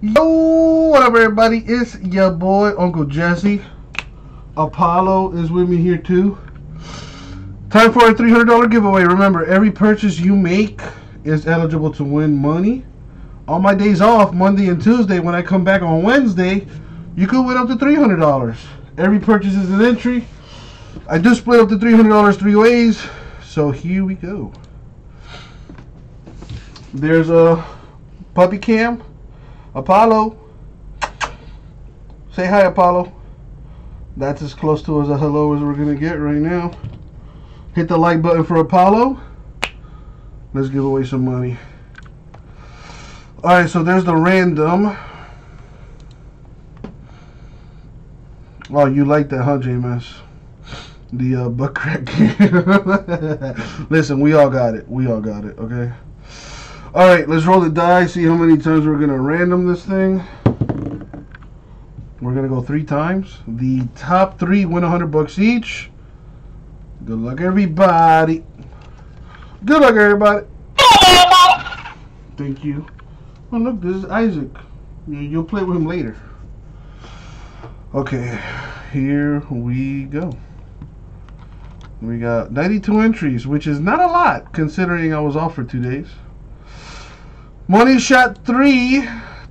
Yo, what up everybody, it's your boy Uncle Jesse. Apollo is with me here too. Time for a $300 giveaway. Remember, every purchase you make is eligible to win money. On my days off, Monday and Tuesday, when I come back on Wednesday, you could win up to $300. Every purchase is an entry. I do split up the $300 three ways, so here we go. There's a puppy cam. Apollo, say hi, Apollo. That's as close to as a hello as we're gonna get right now. Hit the like button for Apollo. Let's give away some money. Alright, so there's the random. Oh, you like that, huh, J-Mess? The butt crack. Listen, we all got it. We all got it, okay? Alright, let's roll the die, see how many times we're going to random this thing. We're going to go three times. The top three win 100 bucks each. Good luck, everybody. Good luck, everybody. Thank you. Oh, look, this is Isaac. You'll play with him later. Okay, here we go. We got 92 entries, which is not a lot, considering I was off for 2 days. Money shot three,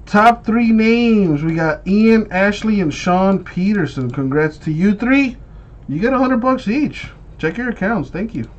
top three names. We got Ian, Ashley, and Sean Peterson. Congrats to you three. You get 100 bucks each. Check your accounts. Thank you.